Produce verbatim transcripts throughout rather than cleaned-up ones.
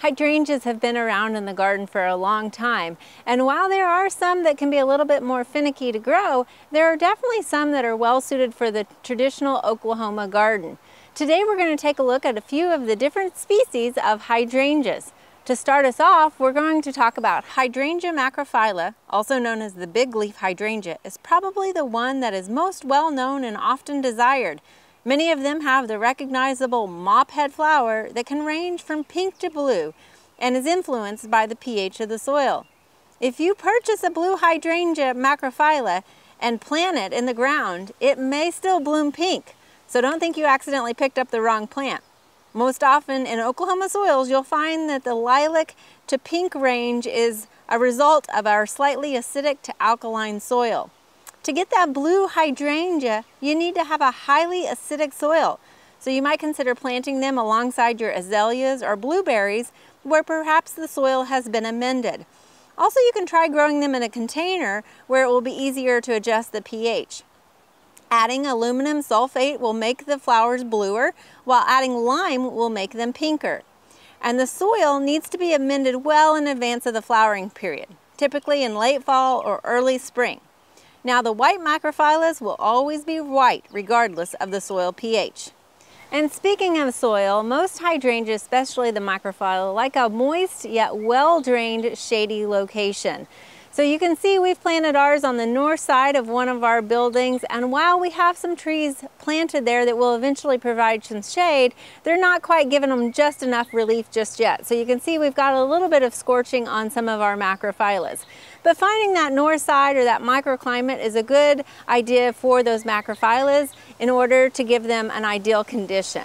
Hydrangeas have been around in the garden for a long time, and while there are some that can be a little bit more finicky to grow, there are definitely some that are well suited for the traditional Oklahoma garden. Today we're going to take a look at a few of the different species of hydrangeas. To start us off, we're going to talk about Hydrangea macrophylla, also known as the big leaf hydrangea, is probably the one that is most well known and often desired. Many of them have the recognizable mop head flower that can range from pink to blue and is influenced by the pH of the soil. If you purchase a blue Hydrangea macrophylla and plant it in the ground, it may still bloom pink, so don't think you accidentally picked up the wrong plant. Most often in Oklahoma soils, you'll find that the lilac to pink range is a result of our slightly acidic to alkaline soil. To get that blue hydrangea, you need to have a highly acidic soil. So you might consider planting them alongside your azaleas or blueberries where perhaps the soil has been amended. Also, you can try growing them in a container where it will be easier to adjust the pH. Adding aluminum sulfate will make the flowers bluer, while adding lime will make them pinker. And the soil needs to be amended well in advance of the flowering period, typically in late fall or early spring. Now, the white macrophyllas will always be white regardless of the soil pH. And speaking of soil, most hydrangeas, especially the macrophylla, like a moist yet well-drained shady location. So you can see we've planted ours on the north side of one of our buildings, and while we have some trees planted there that will eventually provide some shade, they're not quite giving them just enough relief just yet. So you can see we've got a little bit of scorching on some of our macrophyllas. But finding that north side or that microclimate is a good idea for those macrophyllas in order to give them an ideal condition.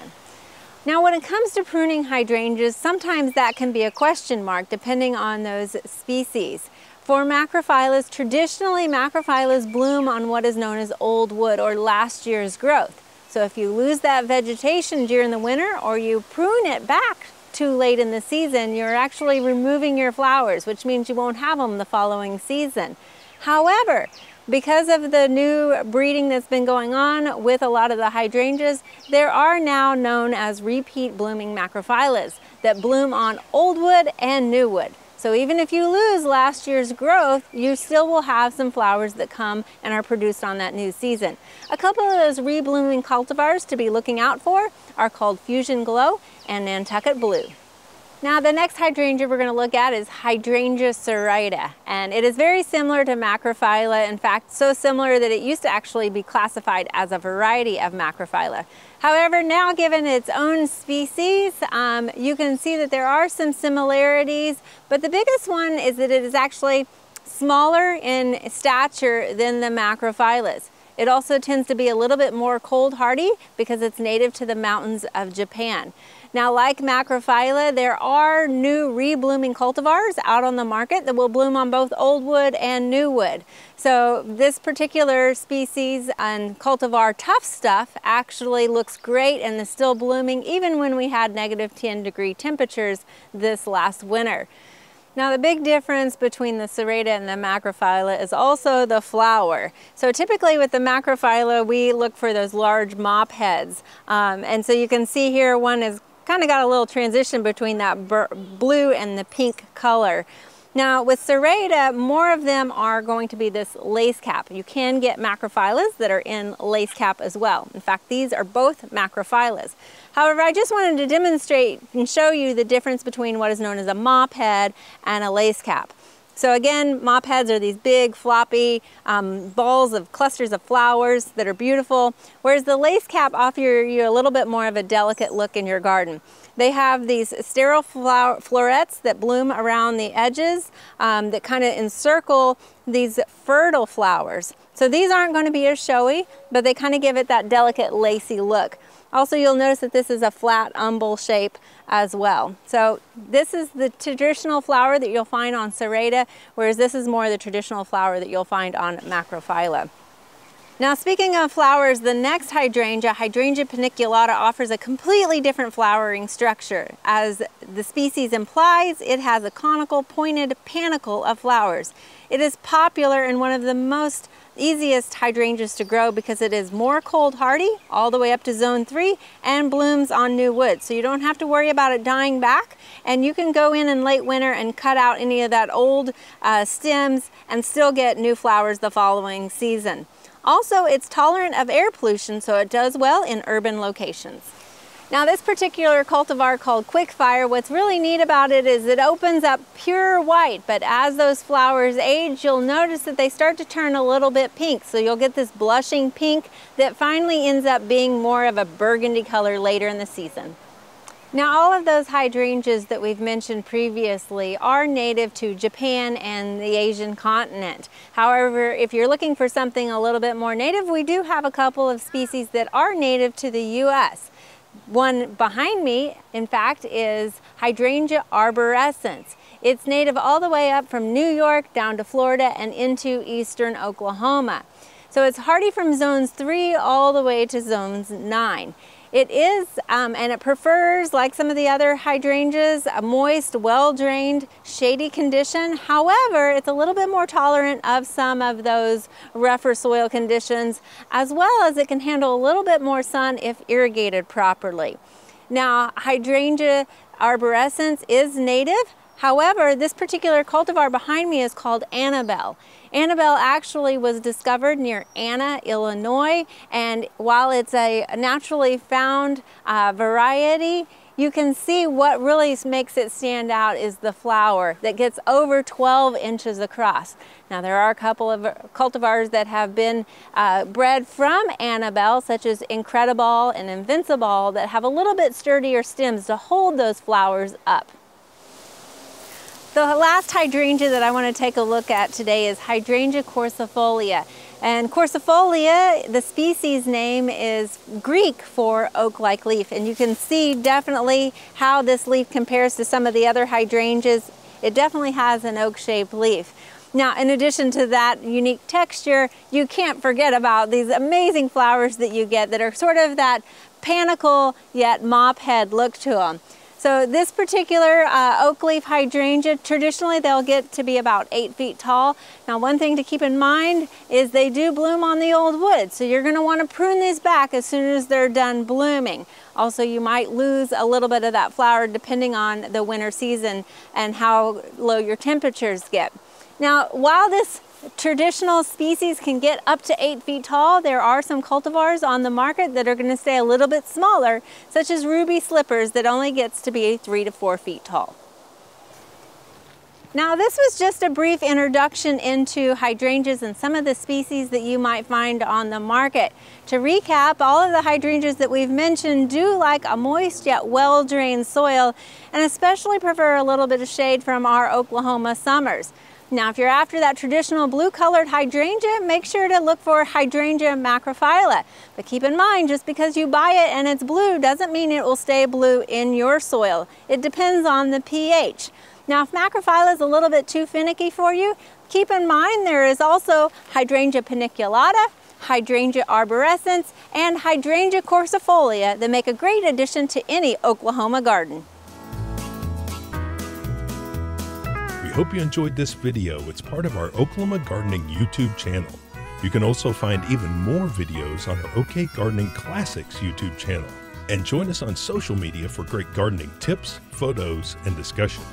Now, when it comes to pruning hydrangeas, sometimes that can be a question mark depending on those species. For macrophyllas, traditionally macrophyllas bloom on what is known as old wood or last year's growth. So if you lose that vegetation during the winter or you prune it back too late in the season, you're actually removing your flowers, which means you won't have them the following season. However, because of the new breeding that's been going on with a lot of the hydrangeas, there are now known as repeat blooming macrophyllas that bloom on old wood and new wood. So even if you lose last year's growth, you still will have some flowers that come and are produced on that new season. A couple of those reblooming cultivars to be looking out for are called Fusion Glow and Nantucket Blue. Now, the next hydrangea we're going to look at is Hydrangea serrata, and it is very similar to macrophylla. In fact, so similar that it used to actually be classified as a variety of macrophylla. However, now given its own species, um, you can see that there are some similarities, but the biggest one is that it is actually smaller in stature than the macrophyllas. It also tends to be a little bit more cold hardy because it's native to the mountains of Japan. Now, like macrophylla, there are new reblooming cultivars out on the market that will bloom on both old wood and new wood. So this particular species and cultivar Tough Stuff actually looks great and is still blooming even when we had negative ten degree temperatures this last winter. Now, the big difference between the serrata and the macrophylla is also the flower. So typically with the macrophylla, we look for those large mop heads. Um, and so you can see here one is kind of got a little transition between that blue and the pink color. Now, with serrata, more of them are going to be this lace cap. You can get macrophyllas that are in lace cap as well. In fact, these are both macrophyllas. However, I just wanted to demonstrate and show you the difference between what is known as a mop head and a lace cap. So again, mop heads are these big floppy um, balls of clusters of flowers that are beautiful, whereas the lace cap offers you a little bit more of a delicate look in your garden. They have these sterile flower florets that bloom around the edges um, that kind of encircle these fertile flowers. So these aren't going to be as showy, but they kind of give it that delicate lacy look. Also, you'll notice that this is a flat umbel shape as well. So this is the traditional flower that you'll find on serrata, whereas this is more the traditional flower that you'll find on macrophylla. Now, speaking of flowers, the next hydrangea, Hydrangea paniculata, offers a completely different flowering structure. As the species implies, it has a conical, pointed panicle of flowers. It is popular and one of the most easiest hydrangeas to grow because it is more cold hardy all the way up to zone three and blooms on new wood. So you don't have to worry about it dying back, and you can go in in late winter and cut out any of that old uh, stems and still get new flowers the following season. Also, it's tolerant of air pollution, so it does well in urban locations. Now this particular cultivar called Quickfire, what's really neat about it is it opens up pure white, but as those flowers age, you'll notice that they start to turn a little bit pink. So you'll get this blushing pink that finally ends up being more of a burgundy color later in the season. Now all of those hydrangeas that we've mentioned previously are native to Japan and the Asian continent. However, if you're looking for something a little bit more native, we do have a couple of species that are native to the U S One behind me, in fact, is Hydrangea arborescens. It's native all the way up from New York down to Florida and into eastern Oklahoma. So it's hardy from zones three all the way to zones nine. It is, um, and it prefers, like some of the other hydrangeas, a moist, well-drained, shady condition. However, it's a little bit more tolerant of some of those rougher soil conditions, as well as it can handle a little bit more sun if irrigated properly. Now, Hydrangea arborescens is native. However, this particular cultivar behind me is called Annabelle. Annabelle actually was discovered near Anna, Illinois, and while it's a naturally found uh, variety, you can see what really makes it stand out is the flower that gets over twelve inches across. Now there are a couple of cultivars that have been uh, bred from Annabelle, such as Incrediball and Invincible, that have a little bit sturdier stems to hold those flowers up. The last hydrangea that I want to take a look at today is Hydrangea quercifolia. And quercifolia, the species name is Greek for oak-like leaf. And you can see definitely how this leaf compares to some of the other hydrangeas. It definitely has an oak-shaped leaf. Now, in addition to that unique texture, you can't forget about these amazing flowers that you get that are sort of that panicle yet mop head look to them. So this particular uh, oak leaf hydrangea, traditionally they'll get to be about eight feet tall. Now one thing to keep in mind is they do bloom on the old wood, so you're going to want to prune these back as soon as they're done blooming. Also, you might lose a little bit of that flower depending on the winter season and how low your temperatures get. Now, while this traditional species can get up to eight feet tall, there are some cultivars on the market that are going to stay a little bit smaller, such as Ruby Slippers, that only gets to be three to four feet tall. Now, this was just a brief introduction into hydrangeas and some of the species that you might find on the market. To recap, all of the hydrangeas that we've mentioned do like a moist yet well-drained soil, and especially prefer a little bit of shade from our Oklahoma summers. Now, if you're after that traditional blue-colored hydrangea, make sure to look for Hydrangea macrophylla. But keep in mind, just because you buy it and it's blue doesn't mean it will stay blue in your soil. It depends on the pH. Now, if macrophylla is a little bit too finicky for you, keep in mind there is also Hydrangea paniculata, Hydrangea arborescens, and Hydrangea quercifolia that make a great addition to any Oklahoma garden. Hope you enjoyed this video. It's part of our Oklahoma Gardening YouTube channel. You can also find even more videos on our OK Gardening Classics YouTube channel. And join us on social media for great gardening tips, photos, and discussion.